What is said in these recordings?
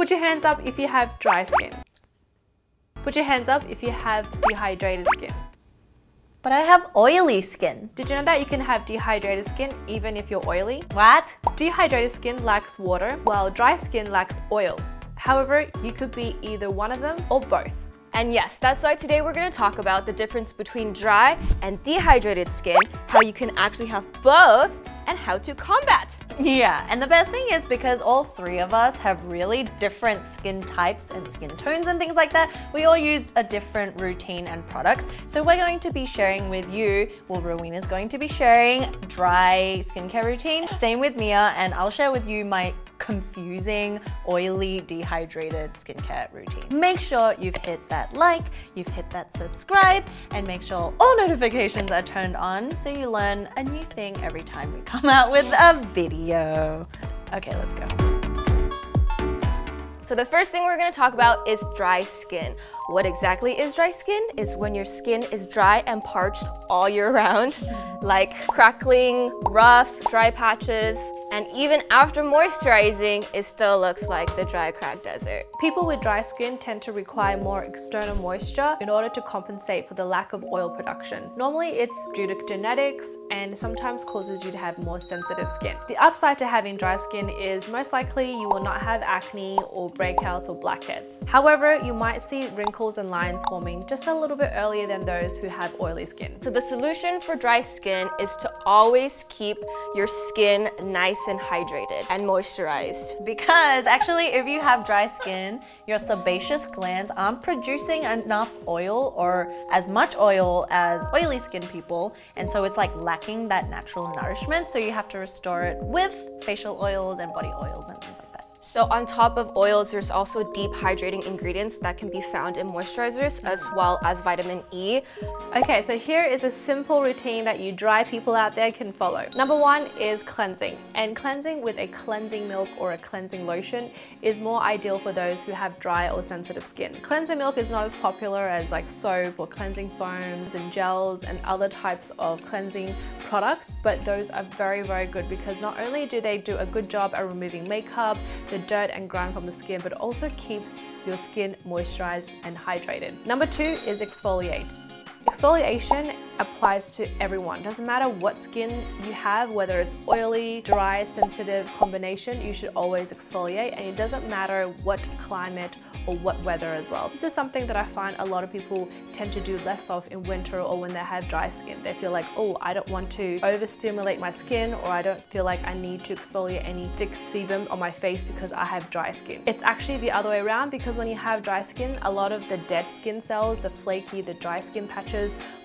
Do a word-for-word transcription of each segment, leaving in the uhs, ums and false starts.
Put your hands up if you have dry skin. Put your hands up if you have dehydrated skin. But I have oily skin. Did you know that you can have dehydrated skin even if you're oily? What? Dehydrated skin lacks water, while dry skin lacks oil. However, you could be either one of them or both. And yes, that's why today we're going to talk about the difference between dry and dehydrated skin, how you can actually have both, and how to combat. Yeah, and the best thing is because all three of us have really different skin types and skin tones and things like that, we all used a different routine and products. So we're going to be sharing with you, well, Rowena's going to be sharing dry skincare routine, same with Mia, and I'll share with you my confusing, oily, dehydrated skincare routine. Make sure you've hit that like, you've hit that subscribe, and make sure all notifications are turned on so you learn a new thing every time we come out with a video. Okay, let's go. So the first thing we're going to talk about is dry skin. What exactly is dry skin? It's when your skin is dry and parched all year round, like crackling, rough, dry patches, and even after moisturizing, it still looks like the dry, cracked desert. People with dry skin tend to require more external moisture in order to compensate for the lack of oil production. Normally, it's due to genetics and sometimes causes you to have more sensitive skin. The upside to having dry skin is most likely you will not have acne or breakouts or blackheads. However, you might see wrinkles and lines forming just a little bit earlier than those who have oily skin. So the solution for dry skin is to always keep your skin nice and hydrated and moisturized. Because actually, if you have dry skin, your sebaceous glands aren't producing enough oil or as much oil as oily skin people. And so it's like lacking that natural nourishment. So you have to restore it with facial oils and body oils and things like that. So on top of oils, there's also deep hydrating ingredients that can be found in moisturizers as well as vitamin E. Okay, so here is a simple routine that you dry people out there can follow. Number one is cleansing. And cleansing with a cleansing milk or a cleansing lotion is more ideal for those who have dry or sensitive skin. Cleansing milk is not as popular as like soap or cleansing foams and gels and other types of cleansing products, but those are very, very good because not only do they do a good job at removing makeup, the dirt and grime from the skin, but also keeps your skin moisturized and hydrated. Number two is exfoliate. Exfoliation applies to everyone. Doesn't matter what skin you have, whether it's oily, dry, sensitive combination, you should always exfoliate, and it doesn't matter what climate or what weather as well. This is something that I find a lot of people tend to do less of in winter or when they have dry skin. They feel like, oh, I don't want to overstimulate my skin, or I don't feel like I need to exfoliate any thick sebum on my face because I have dry skin. It's actually the other way around, because when you have dry skin, a lot of the dead skin cells, the flaky, the dry skin patches,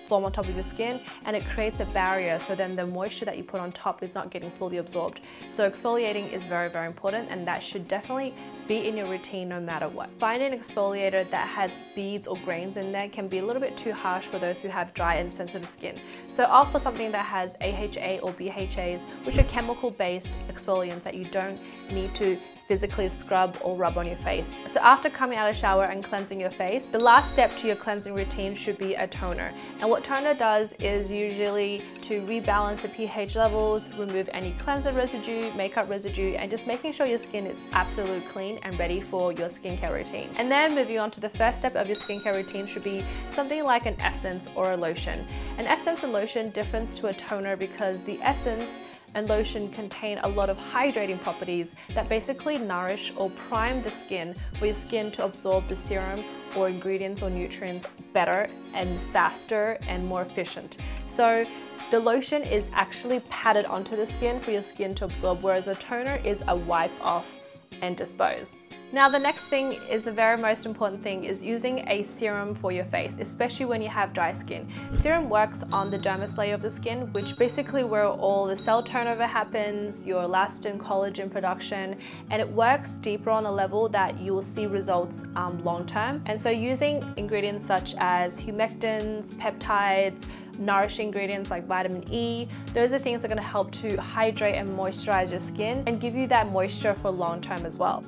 form on top of your skin, and it creates a barrier, so then the moisture that you put on top is not getting fully absorbed. So exfoliating is very, very important, and that should definitely be in your routine no matter what. Finding an exfoliator that has beads or grains in there can be a little bit too harsh for those who have dry and sensitive skin. So opt for something that has A H A or B H As, which are chemical-based exfoliants that you don't need to physically scrub or rub on your face. So after coming out of the shower and cleansing your face, the last step to your cleansing routine should be a toner. And what toner does is usually to rebalance the pH levels, remove any cleanser residue, makeup residue, and just making sure your skin is absolutely clean and ready for your skincare routine. And then moving on to the first step of your skincare routine should be something like an essence or a lotion. An essence and lotion differs to a toner because the essence and lotion contain a lot of hydrating properties that basically nourish or prime the skin for your skin to absorb the serum or ingredients or nutrients better and faster and more efficient. So the lotion is actually patted onto the skin for your skin to absorb, whereas a toner is a wipe off and dispose. Now the next thing is the very most important thing is using a serum for your face, especially when you have dry skin. Serum works on the dermis layer of the skin, which basically where all the cell turnover happens, your elastin collagen production, and it works deeper on a level that you will see results um, long term. And so using ingredients such as humectants, peptides, nourishing ingredients like vitamin E, those are things that are going to help to hydrate and moisturize your skin and give you that moisture for long term as well.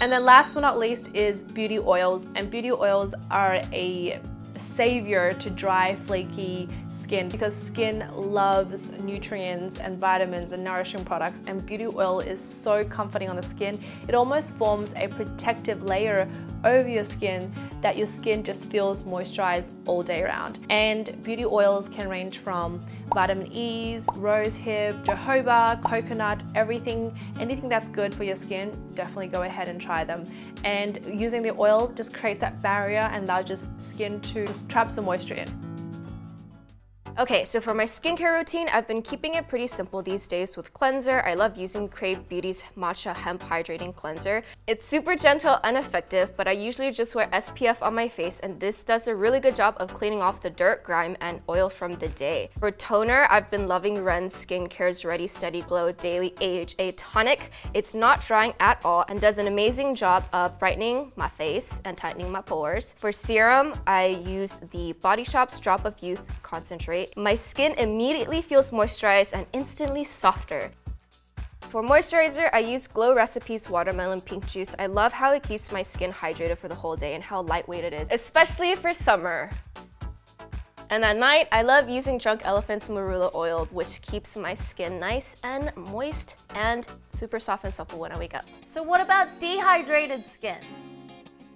And then last but not least is beauty oils, and beauty oils are a savior to dry, flaky skin, because skin loves nutrients and vitamins and nourishing products, and beauty oil is so comforting on the skin. It almost forms a protective layer over your skin that your skin just feels moisturized all day round. And beauty oils can range from vitamin E's, rosehip, jojoba, coconut, everything, anything that's good for your skin, definitely go ahead and try them. And using the oil just creates that barrier and allows your skin to just trap some moisture in. Okay, so for my skincare routine, I've been keeping it pretty simple these days with cleanser. I love using Crave Beauty's Matcha Hemp Hydrating Cleanser. It's super gentle and effective, but I usually just wear S P F on my face, and this does a really good job of cleaning off the dirt, grime, and oil from the day. For toner, I've been loving Ren's Skincare's Ready Steady Glow Daily A H A Tonic. It's not drying at all and does an amazing job of brightening my face and tightening my pores. For serum, I use The Body Shop's Drop of Youth Concentrate. My skin immediately feels moisturized and instantly softer. For moisturizer, I use Glow Recipe's Watermelon Pink Juice. I love how it keeps my skin hydrated for the whole day and how lightweight it is, especially for summer. And at night, I love using Drunk Elephant's Marula Oil, which keeps my skin nice and moist and super soft and supple when I wake up. So what about dehydrated skin?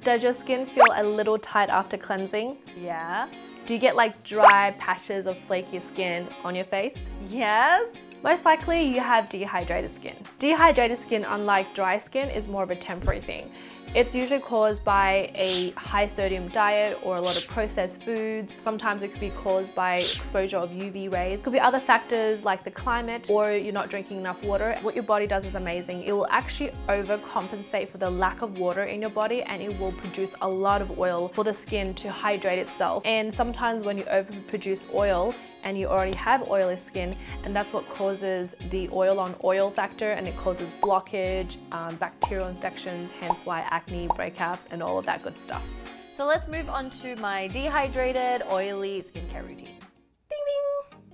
Does your skin feel a little tight after cleansing? Yeah. Do you get like dry patches of flaky skin on your face? Yes. Most likely you have dehydrated skin. Dehydrated skin, unlike dry skin, is more of a temporary thing. It's usually caused by a high sodium diet or a lot of processed foods. Sometimes it could be caused by exposure of U V rays. It could be other factors like the climate or you're not drinking enough water. What your body does is amazing. It will actually overcompensate for the lack of water in your body, and it will produce a lot of oil for the skin to hydrate itself. And sometimes when you overproduce oil and you already have oily skin, and that's what causes the oil on oil factor, and it causes blockage, um, bacterial infections, hence why acne, breakouts, and all of that good stuff. So let's move on to my dehydrated, oily skincare routine.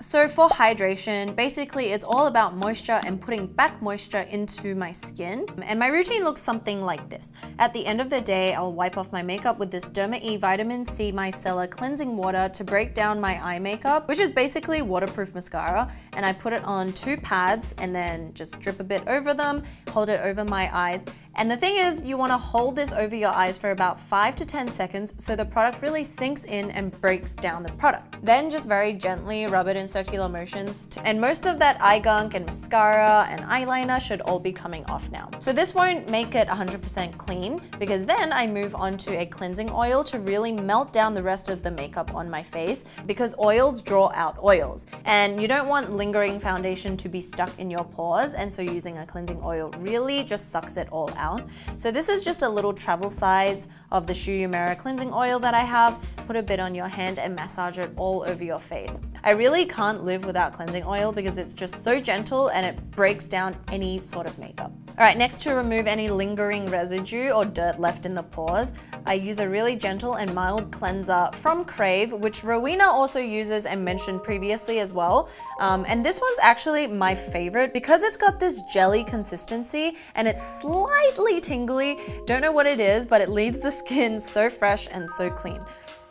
So for hydration, basically it's all about moisture and putting back moisture into my skin. And my routine looks something like this. At the end of the day, I'll wipe off my makeup with this Derma E Vitamin C Micellar Cleansing Water to break down my eye makeup, which is basically waterproof mascara. And I put it on two pads and then just drip a bit over them, hold it over my eyes. And the thing is, you want to hold this over your eyes for about five to ten seconds so the product really sinks in and breaks down the product. Then just very gently rub it in circular motions, and most of that eye gunk and mascara and eyeliner should all be coming off now. So this won't make it one hundred percent clean, because then I move on to a cleansing oil to really melt down the rest of the makeup on my face, because oils draw out oils and you don't want lingering foundation to be stuck in your pores, and so using a cleansing oil really just sucks it all out. Out. So this is just a little travel size of the Shu Uemtura cleansing oil that I have. Put a bit on your hand and massage it all over your face. I really can't live without cleansing oil because it's just so gentle and it breaks down any sort of makeup. Alright, next, to remove any lingering residue or dirt left in the pores, I use a really gentle and mild cleanser from Crave, which Rowena also uses and mentioned previously as well. Um, and this one's actually my favorite because it's got this jelly consistency and it's slightly tingly. Don't know what it is, but it leaves the skin so fresh and so clean.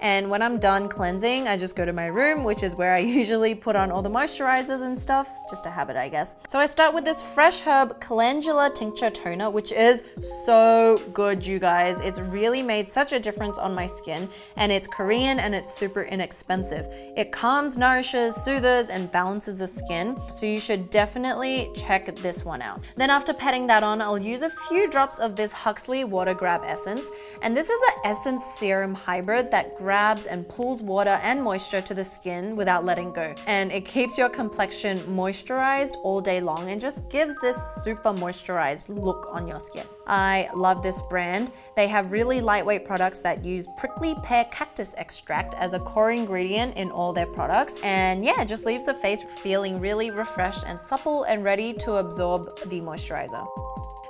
And when I'm done cleansing, I just go to my room, which is where I usually put on all the moisturizers and stuff. Just a habit, I guess. So I start with this Fresh Herb Calendula Tincture Toner, which is so good, you guys. It's really made such a difference on my skin, and it's Korean and it's super inexpensive. It calms, nourishes, soothes, and balances the skin. So you should definitely check this one out. Then after patting that on, I'll use a few drops of this Huxley Water Grab Essence. And this is an essence serum hybrid that grabs grabs and pulls water and moisture to the skin without letting go. And it keeps your complexion moisturized all day long and just gives this super moisturized look on your skin. I love this brand. They have really lightweight products that use prickly pear cactus extract as a core ingredient in all their products. And yeah, it just leaves the face feeling really refreshed and supple and ready to absorb the moisturizer.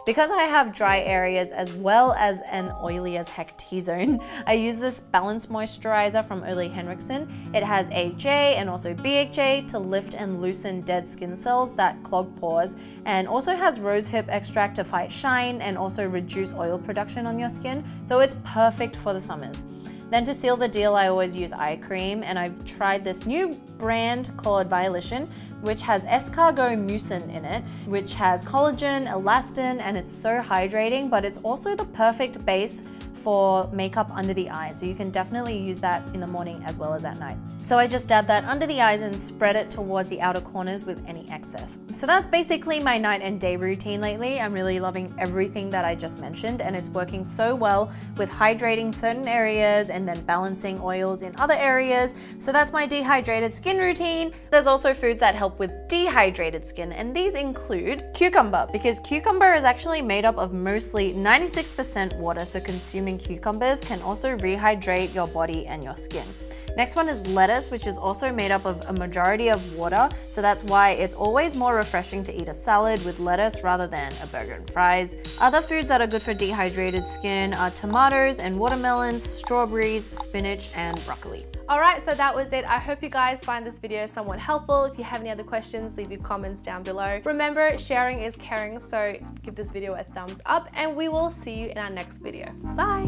Because I have dry areas as well as an oily as heck T-zone, I use this Balance Moisturizer from Ole Henriksen. It has A H A and also B H A to lift and loosen dead skin cells that clog pores, and also has rosehip extract to fight shine and also reduce oil production on your skin. So it's perfect for the summers. Then to seal the deal, I always use eye cream, and I've tried this new brand called Violition, which has escargot mucin in it, which has collagen, elastin, and it's so hydrating, but it's also the perfect base for makeup under the eye. So you can definitely use that in the morning as well as at night. So I just dab that under the eyes and spread it towards the outer corners with any excess. So that's basically my night and day routine lately. I'm really loving everything that I just mentioned, and it's working so well with hydrating certain areas and then balancing oils in other areas. So that's my dehydrated skin routine. There's also foods that help with dehydrated skin, and these include cucumber, because cucumber is actually made up of mostly ninety-six percent water, so consuming cucumbers can also rehydrate your body and your skin. Next one is lettuce, which is also made up of a majority of water, so that's why it's always more refreshing to eat a salad with lettuce rather than a burger and fries. Other foods that are good for dehydrated skin are tomatoes and watermelons, strawberries, spinach, and broccoli. Alright, so that was it. I hope you guys find this video somewhat helpful. If you have any other questions, leave your comments down below. Remember, sharing is caring, so give this video a thumbs up, and we will see you in our next video. Bye!